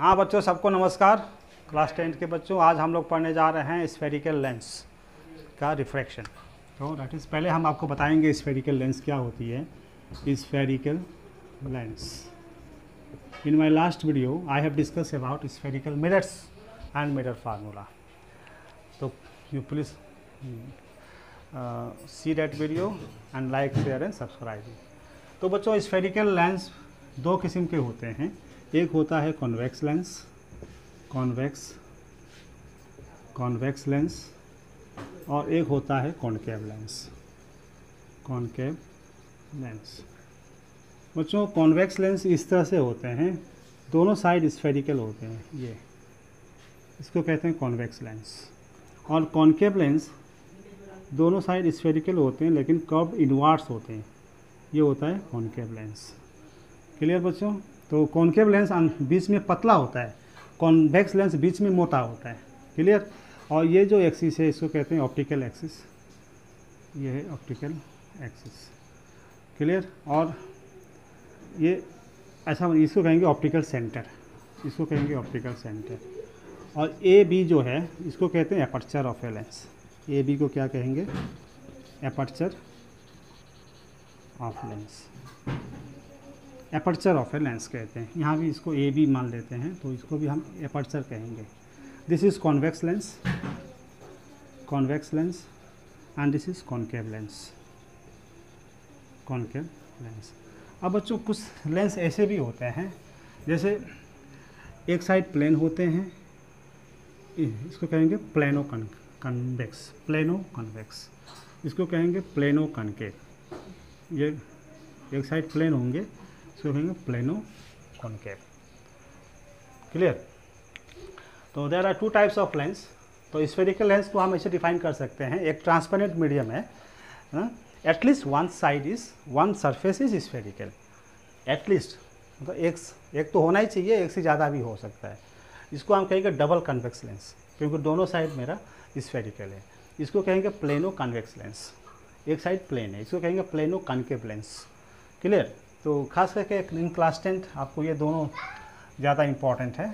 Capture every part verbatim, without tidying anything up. हाँ बच्चों, सबको नमस्कार। क्लास टेंथ के बच्चों, आज हम लोग पढ़ने जा रहे हैं स्फेरिकल लेंस का रिफ्रैक्शन। तो दैट इज़ पहले हम आपको बताएंगे स्फेरिकल लेंस क्या होती है। Spherical lens, in my last video I have discuss about spherical mirrors and mirror formula. तो you please see that video and like share and subscribe. तो बच्चों, स्फेरिकल लेंस दो किस्म के होते हैं। एक होता है convex lens, convex convex lens, और एक होता है कॉन्केव लेंस, कॉन्केव लेंस। बच्चों, कॉन्वेक्स लेंस इस तरह से होते हैं, दोनों साइड स्फेरिकल होते हैं, ये इसको कहते हैं कॉन्वेक्स लेंस। और कॉन्केव लेंस दोनों साइड स्फेरिकल होते हैं लेकिन कर्व इनवर्ड्स होते हैं, ये होता है कॉन्केव लेंस। क्लियर बच्चों? तो कॉन्केव लेंस बीच में पतला होता है, कॉन्वेक्स लेंस बीच में मोटा होता है। क्लियर? और ये जो एक्सिस है इसको कहते हैं ऑप्टिकल एक्सिस, ये है ऑप्टिकल एक्सिस। क्लियर? और ये ऐसा, इसको कहेंगे ऑप्टिकल सेंटर, इसको कहेंगे ऑप्टिकल सेंटर। और ए बी जो है इसको कहते हैं aperture of a lens. A B को क्या कहेंगे? Aperture of lens, aperture of a lens कहते हैं। यहाँ भी इसको ए बी मान लेते हैं तो इसको भी हम एपर्चर कहेंगे। This is convex lens, convex lens, and this is concave lens, concave lens. अब बच्चों, कुछ लेंस ऐसे भी होते हैं जैसे एक साइड प्लेन होते हैं, इसको कहेंगे प्लेनो कन्वेक्स, प्लेनो कन्वेक्स, इसको कहेंगे प्लेनो कॉन्केव। ये एक साइड प्लेन होंगे, इसको कहेंगे प्लेनो कॉन्केव। क्लियर? तो there are two types of lens. तो स्फेरिकल लेंस को हम ऐसे डिफाइन कर सकते हैं, एक ट्रांसपेरेंट मीडियम है, at least one side is one surface is spherical, at least मतलब एक एक तो होना ही चाहिए, एक से ज़्यादा भी हो सकता है। इसको हम कहेंगे डबल कन्वेक्स लेंस क्योंकि दोनों साइड मेरा स्फेरिकल है। इसको कहेंगे प्लेनो कन्वेक्स लेंस, एक साइड प्लेन है, इसको कहेंगे प्लेनो कॉन्केव लेंस। क्लियर? तो खास करके इन क्लास टेंथ आपको ये दोनों ज़्यादा इम्पॉर्टेंट है,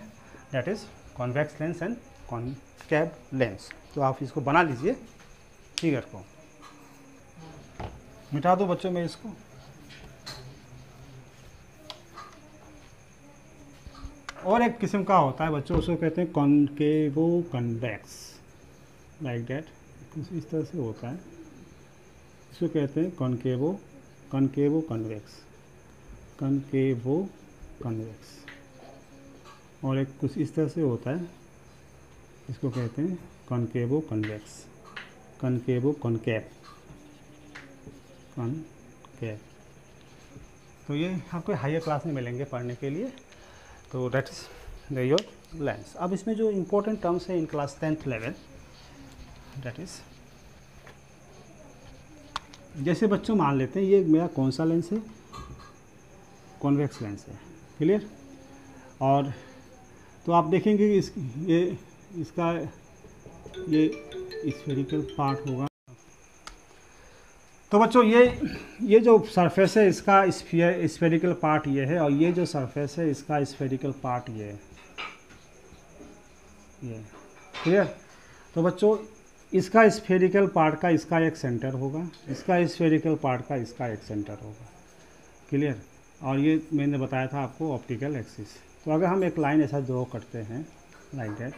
that is convex lens and concave lens. तो आप इसको बना लीजिए फिगर को। मिटा दो बच्चों मैं इसको। और एक किस्म का होता है बच्चों, उसको कहते हैं कॉन्केवो कन्वेक्स, लाइक डैट, इस तरह से होता है, इसको कहते हैं concavo concavo convex, concavo convex. और एक कुछ इस तरह से होता है, इसको कहते हैं concavo convex, concavo concave, concave. तो ये आपको हायर क्लास में मिलेंगे पढ़ने के लिए। तो दैट्स योर लेंस। अब इसमें जो इम्पोर्टेंट टर्म्स हैं in class tenth level, that is जैसे बच्चों मान लेते हैं ये मेरा कौन सा लेंस है? कॉन्वेक्स लेंस है। क्लियर? और तो आप देखेंगे कि इस ये इसका ये स्फेरिकल पार्ट होगा। तो बच्चों, ये ये जो सरफेस है इसका स्फेरिकल पार्ट ये है, और ये जो सरफेस है इसका स्फेरिकल पार्ट ये है, ये। क्लियर? तो बच्चों, इसका स्फेरिकल पार्ट का इसका एक सेंटर होगा, इसका स्फेरिकल पार्ट का इसका एक सेंटर होगा। क्लियर? और ये मैंने बताया था आपको ऑप्टिकल एक्सिस। तो अगर हम एक लाइन ऐसा ड्रॉ करते हैं लाइक दैट,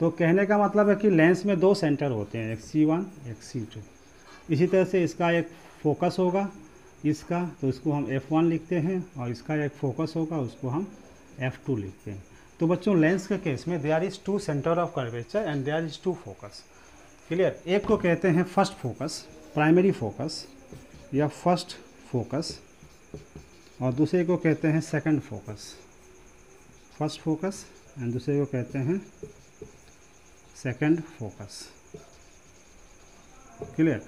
तो कहने का मतलब है कि लेंस में दो सेंटर होते हैं, एक सी वन एक सी टू। इसी तरह से इसका एक फोकस होगा, इसका तो इसको हम एफ़ वन लिखते हैं, और इसका एक फोकस होगा उसको हम एफ़ टू लिखते हैं। तो बच्चों, लेंस के केस में there is two centre of curvature and there is two focus. Clear? एक को कहते हैं फर्स्ट फोकस, प्राइमरी फोकस या फर्स्ट फोकस, और दूसरे को कहते हैं second focus, first focus, and दूसरे को कहते हैं second focus. Clear?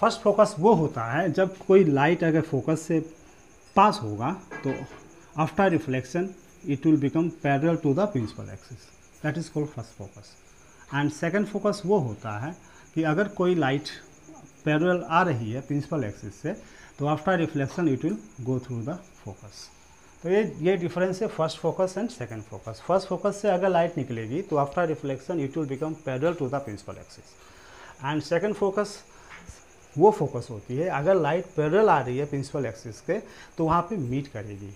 First focus वो होता है जब कोई लाइट अगर फोकस से पास होगा तो after reflection it will become parallel to the principal axis, that is called first focus. And second focus वो होता है कि अगर कोई लाइट पैरेलल आ रही है प्रिंसिपल एक्सिस से तो after reflection it will go through the focus. तो ये ये डिफरेंस है first focus and second focus. First focus से अगर लाइट निकलेगी तो after reflection it will become parallel to the principal axis, and second focus वो फोकस होती है अगर लाइट पैरेलल आ रही है प्रिंसिपल एक्सिस के तो वहाँ पे मीट करेगी।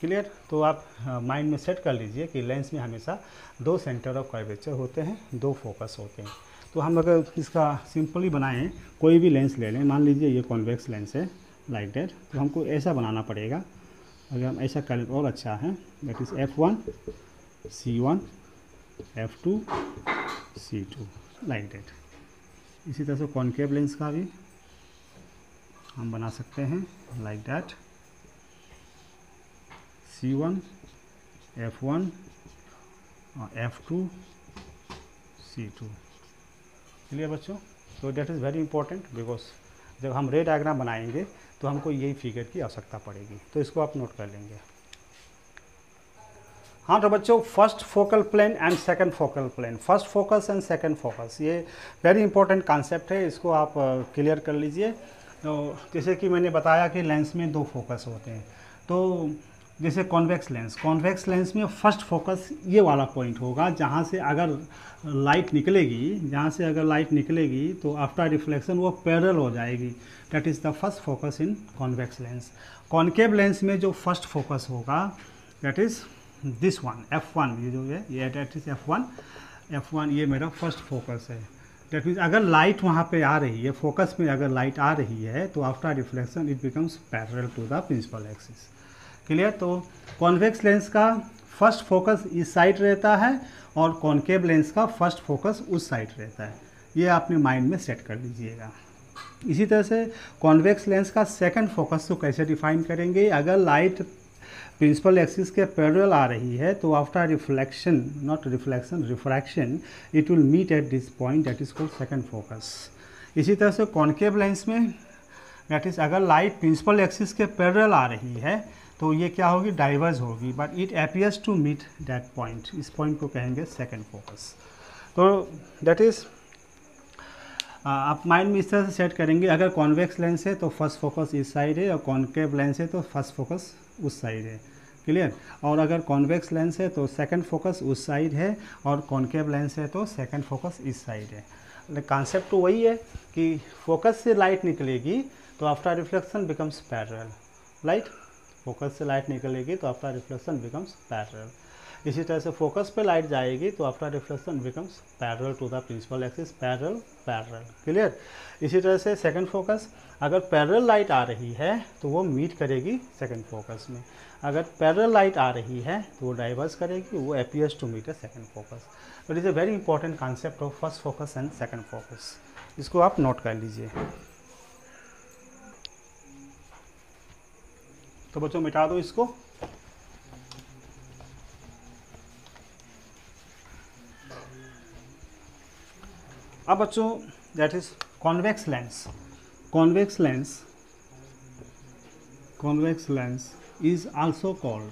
क्लियर? तो आप माइंड में सेट कर लीजिए कि लेंस में हमेशा दो सेंटर ऑफ कर्वेचर होते हैं, दो फोकस होते हैं। तो हम अगर इसका सिंपली बनाएं, कोई भी लेंस ले लें, मान लीजिए ये कॉन्वेक्स लेंस है लाइक डेट, तो हमको ऐसा बनाना पड़ेगा। अगर हम ऐसा करें और अच्छा है, that is F one C one F two C two like that. इसी तरह से कॉन्केव लेंस का भी हम बना सकते हैं like that C one F one और एफ़ टू सी टू। चलिए बच्चों, तो that is very important because जब हम रे डायग्राम बनाएंगे तो हमको यही फिगर की आवश्यकता पड़ेगी, तो इसको आप नोट कर लेंगे। हाँ, तो बच्चों first focal plane and second focal plane, first focus and second focus, ये वेरी इंपॉर्टेंट कॉन्सेप्ट है, इसको आप क्लियर कर लीजिए। तो जैसे कि मैंने बताया कि लेंस में दो फोकस होते हैं, तो जैसे कॉन्वेक्स लेंस, कॉन्वेक्स लेंस में फर्स्ट फोकस ये वाला पॉइंट होगा जहाँ से अगर लाइट निकलेगी, जहाँ से अगर लाइट निकलेगी तो आफ्टर रिफ्लेक्शन वो पैरेलल हो जाएगी, that is the first focus in convex lens. Concave lens में जो फर्स्ट फोकस होगा that is this one F one, ये जो है ये that is F one, F one ये मेरा फर्स्ट फोकस है। दैट मीन्स अगर लाइट वहाँ पे आ रही है, फोकस में अगर लाइट आ रही है तो after reflection it becomes parallel to the principal axis. Clear? तो कॉन्वेक्स लेंस का फर्स्ट फोकस इस साइड रहता है और कॉन्केव लेंस का फर्स्ट फोकस उस साइड रहता है, ये आपने माइंड में सेट कर लीजिएगा। इसी तरह से कॉन्वेक्स लेंस का सेकंड फोकस तो कैसे डिफाइन करेंगे, अगर लाइट प्रिंसिपल एक्सिस के पैरेलल आ रही है तो after reflection, not reflection, refraction, it will meet at this point, that is called second focus. इसी तरह से कॉन्केव लेंस में दैट इज अगर लाइट प्रिंसिपल एक्सिस के पैरेलल आ रही है तो ये क्या होगी, डाइवर्ज होगी, but it appears to meet that point, इस पॉइंट को कहेंगे सेकंड फोकस। तो दैट इज़ आप माइंड में इस तरह से सेट करेंगे, अगर कॉन्वेक्स लेंस है तो फर्स्ट फोकस इस साइड है और कॉन्केव लेंस है तो फर्स्ट फोकस उस साइड है। क्लियर? और अगर कॉन्वेक्स लेंस है तो सेकंड फोकस उस साइड है और कॉन्केव लेंस है तो सेकंड फोकस इस साइड है। कॉन्सेप्ट तो वही है कि फोकस से लाइट निकलेगी तो after reflection becomes parallel, right? Focus से लाइट निकलेगी तो आफ्टर रिफ्लेक्शन बिकम्स पैरेलल। इसी तरह से फोकस पे लाइट जाएगी तो after reflection becomes parallel to the principal axis, parallel parallel. Clear? इसी तरह से सेकंड फोकस, अगर पैरेलल लाइट आ रही है तो वो मीट करेगी सेकंड फोकस में, अगर पैरेलल लाइट आ रही है तो वो डाइवर्स करेगी, वो appears to meet a second focus. It is a very important concept of first focus and second focus, इसको आप नोट कर लीजिए। तो बच्चों मिटा दो इसको। अब बच्चों that is convex lens, convex lens, convex lens is also called,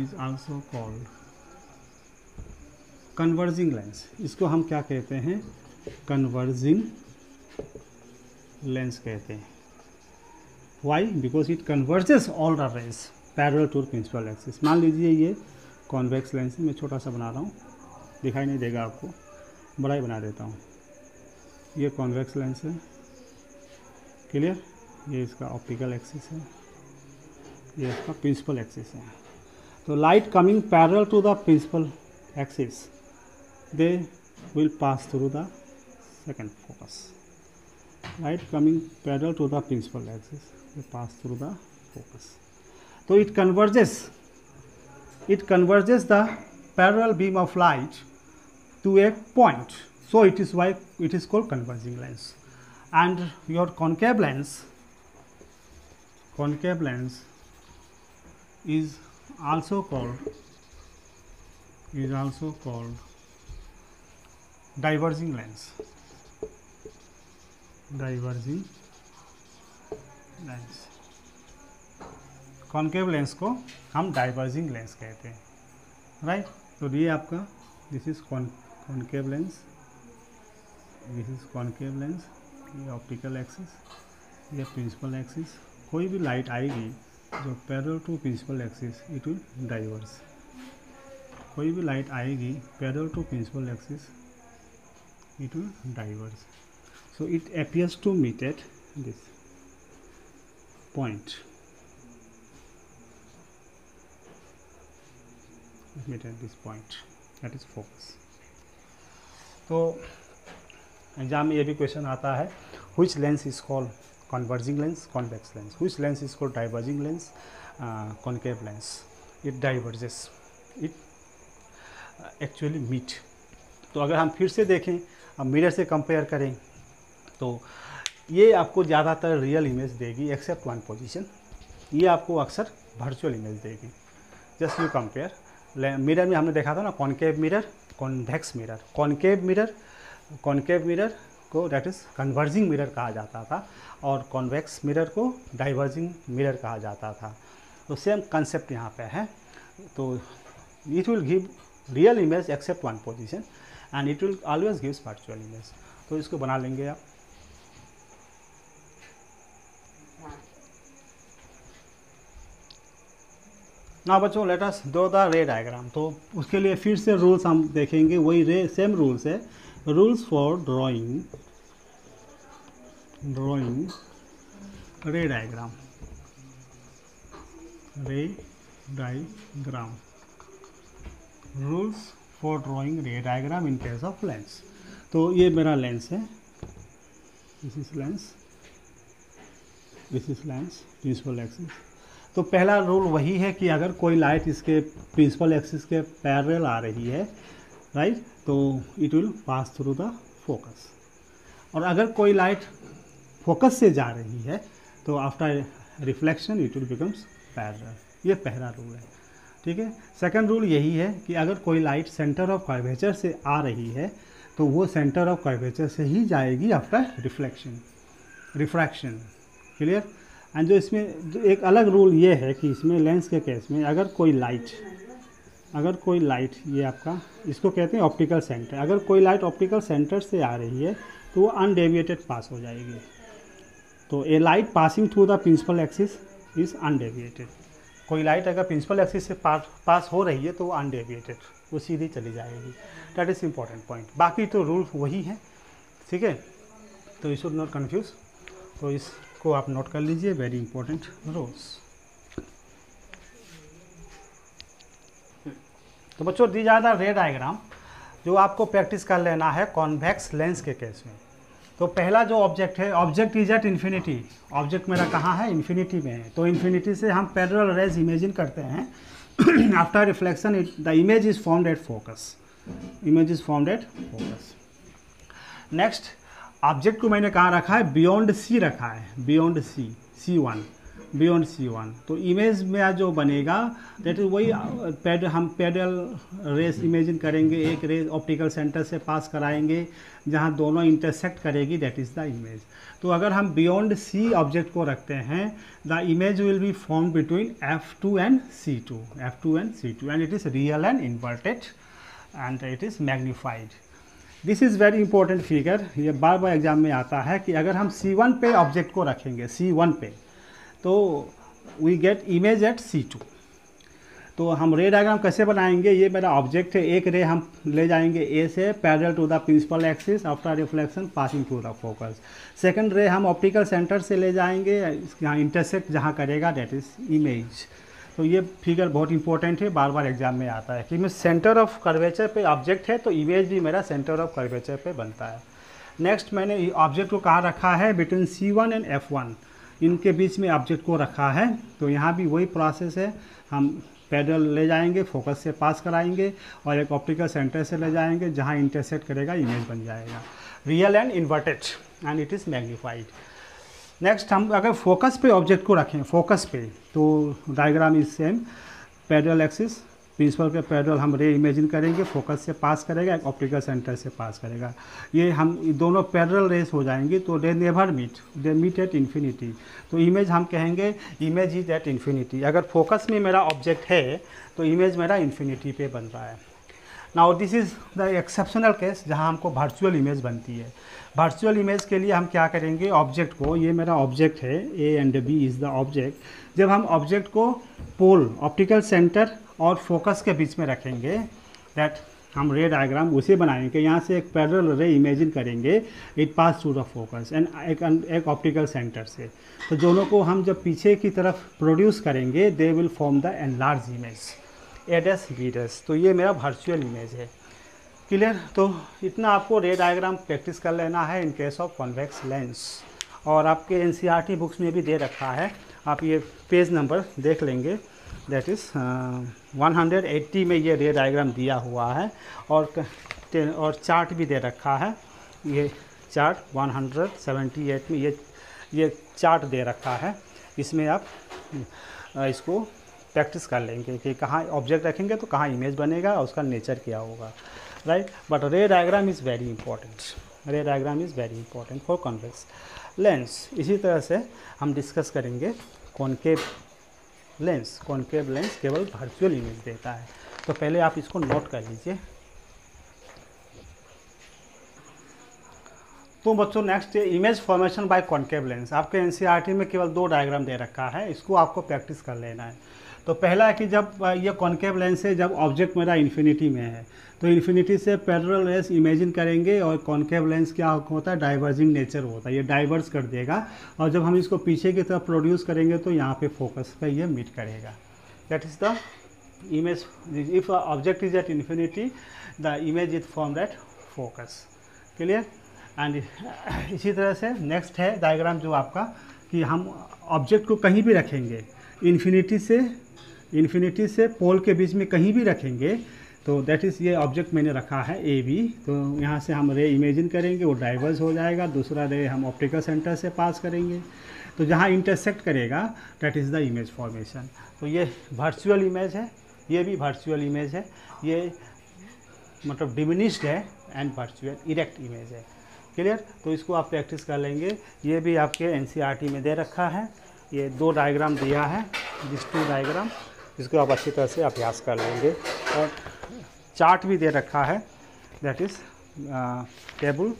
is also called converging lens. इसको हम क्या कहते हैं, कन्वर्जिंग लेंस कहते हैं। Why? Because it converges all the rays parallel to the principal axis। मान लीजिए ये कॉन्वेक्स लेंस है, मैं छोटा सा बना रहा हूँ, दिखाई नहीं देगा आपको, बड़ा ही बना देता हूँ। ये कॉन्वेक्स लेंस है, क्लियर? ये इसका ऑप्टिकल एक्सिस है, ये इसका प्रिंसिपल एक्सिस है। तो light coming parallel to the principal axis they will pass through the second focus, light coming parallel to the principal axis pass through the focus, so it converges, it converges the parallel beam of light to a point, so it is why it is called converging lens। And your concave lens, concave lens is also called, is also called diverging lens, diverging lens. Concave lens को हम diverging lens कहते हैं, right? तो ये आपका this is concave lens, this is concave lens, ये optical axis, ये principal axis. कोई भी लाइट आएगी जो parallel to principal axis it will diverse. कोई भी लाइट आएगी parallel to principal axis it will diverse. So it appears to meet at this point, meet at this point, that is focus। तो exam में ये भी question आता है, which lens is called converging lens, convex lens, which lens is called diverging lens, uh, concave lens, it diverges, it actually meet। तो अगर हम फिर से देखें, हम मिरर से कंपेयर करें तो ये आपको ज़्यादातर रियल इमेज देगी एक्सेप्ट वन पोजिशन, ये आपको अक्सर वर्चुअल इमेज देगी। जस्ट यू कंपेयर, मिरर में हमने देखा था ना concave mirror, convex mirror, concave mirror, concave mirror को दैट इज़ कन्वर्जिंग मिरर कहा जाता था और कॉन्वेक्स मिरर को डाइवर्जिंग मिरर कहा जाता था। तो सेम कंसेप्ट यहाँ पे है। तो it will give real image except one position and it will always gives virtual image. तो इसको बना लेंगे आप। ना बच्चों, let us do the ray diagram. तो उसके लिए फिर से रूल्स हम देखेंगे, वही रे सेम रूल्स है। Rules for drawing drawing ray diagram, ray diagram, rules for drawing ray diagram in case of lens. तो ये मेरा लेंस है, this is lens, this is lens principal axis. तो पहला रूल वही है कि अगर कोई लाइट इसके प्रिंसिपल एक्सिस के पैरेलल आ रही है, राइट, तो it will pass through the focus. और अगर कोई लाइट फोकस से जा रही है तो after reflection it will becomes parallel. ये पहला रूल है, ठीक है। सेकंड रूल यही है कि अगर कोई लाइट सेंटर ऑफ कर्वेचर से आ रही है तो वो सेंटर ऑफ कर्वेचर से ही जाएगी after reflection, refraction. Clear. And जो इसमें जो एक अलग रूल ये है कि इसमें लेंस के केस में अगर कोई लाइट अगर कोई लाइट ये आपका, इसको कहते हैं ऑप्टिकल सेंटर, अगर कोई लाइट ऑप्टिकल सेंटर से आ रही है तो वो अनडेविएटेड पास हो जाएगी। तो a light passing through the principal axis is undeviated. कोई लाइट अगर प्रिंसिपल एक्सिस से पास पास हो रही है तो वो अनडेविएटेड, वो सीधी चली जाएगी। That is important point. बाकी तो रूल वही है, ठीक है। तो यू शुड नॉट कन्फ्यूज। तो इस को आप नोट कर लीजिए, वेरी इंपॉर्टेंट रूल्स। तो बच्चों, दी जा रहा रे डायग्राम जो आपको प्रैक्टिस कर लेना है कॉन्वेक्स लेंस के केस में। तो पहला जो ऑब्जेक्ट है, object is at infinity. Object मेरा कहाँ है? इन्फिनिटी में है। तो इन्फिनिटी से हम पैरेलल रेज इमेजिन करते हैं। After reflection the image is formed at focus, image is formed at focus. Next object को मैंने कहाँ रखा है? बियॉन्ड सी रखा है, beyond C, C one, beyond C one. तो इमेज में जो बनेगा दैट इज वही पैड, हम पैरेलल रेस इमेजिन करेंगे। एक रेस ऑप्टिकल सेंटर से पास कराएंगे जहाँ दोनों इंटरसेक्ट करेगी, दैट इज़ द इमेज। तो अगर हम बियॉन्ड सी ऑब्जेक्ट को रखते हैं, the image will be form between F two and C two, F two and C two, and it is real and inverted and it is magnified. This is very important figure. ये बार बार exam में आता है कि अगर हम सी one पे object को रखेंगे, सी वन पे, तो we get image at C two. तो हम रे डायग्राम कैसे बनाएंगे? ये मेरा ऑब्जेक्ट है, एक रे हम ले जाएंगे ए से parallel to the principal axis after reflection passing through the focus. Second ray हम ऑप्टिकल सेंटर से ले जाएंगे, यहाँ इंटरसेक्ट जहाँ करेगा दैट इज़ इमेज। तो ये फिगर बहुत इंपॉर्टेंट है, बार बार एग्जाम में आता है कि मैं सेंटर ऑफ कर्वेचर पे ऑब्जेक्ट है तो इमेज भी मेरा सेंटर ऑफ कर्वेचर पे बनता है। नेक्स्ट, मैंने ऑब्जेक्ट को कहाँ रखा है? Between C one and F one, इनके बीच में ऑब्जेक्ट को रखा है। तो यहाँ भी वही प्रोसेस है, हम पैरेलल ले जाएंगे, फोकस से पास कराएंगे और एक ऑप्टिकल सेंटर से ले जाएंगे जहाँ इंटरसेक्ट करेगा इमेज बन जाएगा, real and inverted and it is magnified. Next, हम अगर फोकस पे ऑब्जेक्ट को रखें, फोकस पे, तो diagram is same, parallel axis principal के पैरेलल हम रे इमेजिन करेंगे, फोकस से पास करेगा, एक ऑप्टिकल सेंटर से पास करेगा, ये हम दोनों पैरेलल रेस हो जाएंगी। तो they never meet, they meet at infinity. तो इमेज हम कहेंगे इमेज इज एट इन्फिनिटी। अगर फोकस में मेरा ऑब्जेक्ट है तो इमेज मेरा इन्फिनिटी पे बन रहा है। Now this is the exceptional case जहां हमको वर्चुअल इमेज बनती है। वर्चुअल इमेज के लिए हम क्या करेंगे, ऑब्जेक्ट को, ये मेरा ऑब्जेक्ट है, A and B is the object. जब हम ऑब्जेक्ट को पोल, ऑप्टिकल सेंटर और फोकस के बीच में रखेंगे, दैट हम रे डायग्राम उसे बनाएंगे। यहाँ से एक पैरेलल रे इमेजिन करेंगे, it pass through the focus and एक एक ऑप्टिकल सेंटर से, तो दोनों को हम जब पीछे की तरफ प्रोड्यूस करेंगे, they will form the enlarge image A dash B dash. तो ये मेरा वर्चुअल इमेज है, क्लियर। तो इतना आपको रे डायग्राम प्रैक्टिस कर लेना है in case of convex lens, और आपके एनसीईआरटी बुक्स में भी दे रखा है, आप ये पेज नंबर देख लेंगे, दैट इज़ वन एटी में ये रे डायग्राम दिया हुआ है, और और चार्ट भी दे रखा है, ये चार्ट वन सेवेंटी एट में ये ये चार्ट दे रखा है। इसमें आप इसको प्रैक्टिस कर लेंगे कि कहाँ ऑब्जेक्ट रखेंगे तो कहाँ इमेज बनेगा और उसका नेचर क्या होगा, right. But ray diagram is very important, ray diagram is very important for convex lens. इसी तरह से हम डिस्कस करेंगे कॉन्केव लेंस। कॉन्केव लेंस केवल वर्चुअल इमेज देता है, तो पहले आप इसको नोट कर लीजिए। तो बच्चों next image formation by concave lens, आपके एनसीईआरटी में केवल दो डायग्राम दे रखा है, इसको आपको प्रैक्टिस कर लेना है। तो पहला है कि जब ये कॉन्केव लेंस है, जब ऑब्जेक्ट मेरा इन्फिनिटी में है, तो इन्फिनिटी से पैरेलल रेस इमेजिन करेंगे, और कॉन्केव लेंस क्या होता है, डाइवर्जिंग नेचर होता है, ये डाइवर्स कर देगा, और जब हम इसको पीछे की तरफ प्रोड्यूस करेंगे तो यहाँ पे फोकस पे ये मीट करेगा। That is the image, if object is at infinity the image is formed at focus, clear. And इसी तरह से नेक्स्ट है डायग्राम जो आपका, कि हम ऑब्जेक्ट को कहीं भी रखेंगे, इन्फिनिटी से इन्फिनिटी से पोल के बीच में कहीं भी रखेंगे, तो दैट इज़ ये ऑब्जेक्ट मैंने रखा है ए बी, तो यहाँ से हम रे इमेजिन करेंगे, वो डाइवर्स हो जाएगा, दूसरा रे हम ऑप्टिकल सेंटर से पास करेंगे, तो जहाँ इंटरसेक्ट करेगा that is the image formation. तो ये वर्चुअल इमेज है, ये भी वर्चुअल इमेज है, ये मतलब डिमिनिश्ड है एंड वर्चुअल इरेक्ट इमेज है, क्लियर। तो इसको आप प्रैक्टिस कर लेंगे, ये भी आपके एनसीईआरटी में दे रखा है, ये दो डायग्राम दिया है, जिस टू डायग्राम, इसको आप अच्छी तरह से अभ्यास कर लेंगे, और चार्ट भी दे रखा है, दैट इज़ टेबल,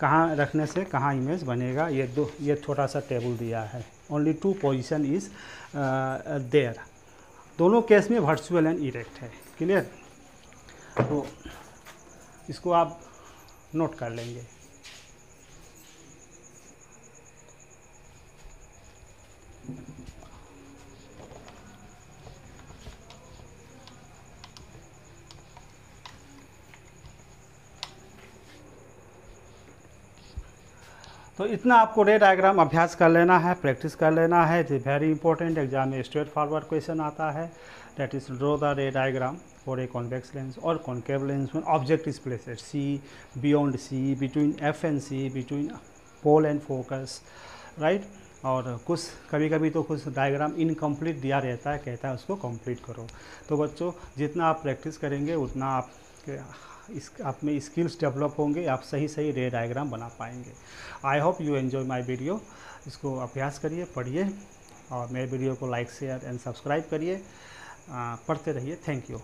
कहाँ रखने से कहाँ इमेज बनेगा, ये दो ये छोटा सा टेबल दिया है, only two position is there, दोनों केस में वर्चुअल एंड इरेक्ट है, क्लियर। तो इसको आप नोट कर लेंगे। तो इतना आपको रे डायग्राम अभ्यास कर लेना है, प्रैक्टिस कर लेना है, it is very important. Exam में स्ट्रेट फॉरवर्ड क्वेश्चन आता है, that is draw the ray diagram for a convex lens और कॉन्केव लेंस में object is placed C, beyond C, between F and C, between pole and focus, right. और कुछ कभी कभी तो कुछ डायग्राम इनकम्प्लीट दिया रहता है, कहता है उसको कंप्लीट करो। तो बच्चों जितना आप प्रैक्टिस करेंगे उतना आप इस आप में स्किल्स डेवलप होंगे, आप सही सही रे डायग्राम बना पाएंगे। I hope you enjoy my video. इसको अभ्यास करिए, पढ़िए, और मेरे वीडियो को लाइक शेयर एंड सब्सक्राइब करिए, पढ़ते रहिए। Thank you.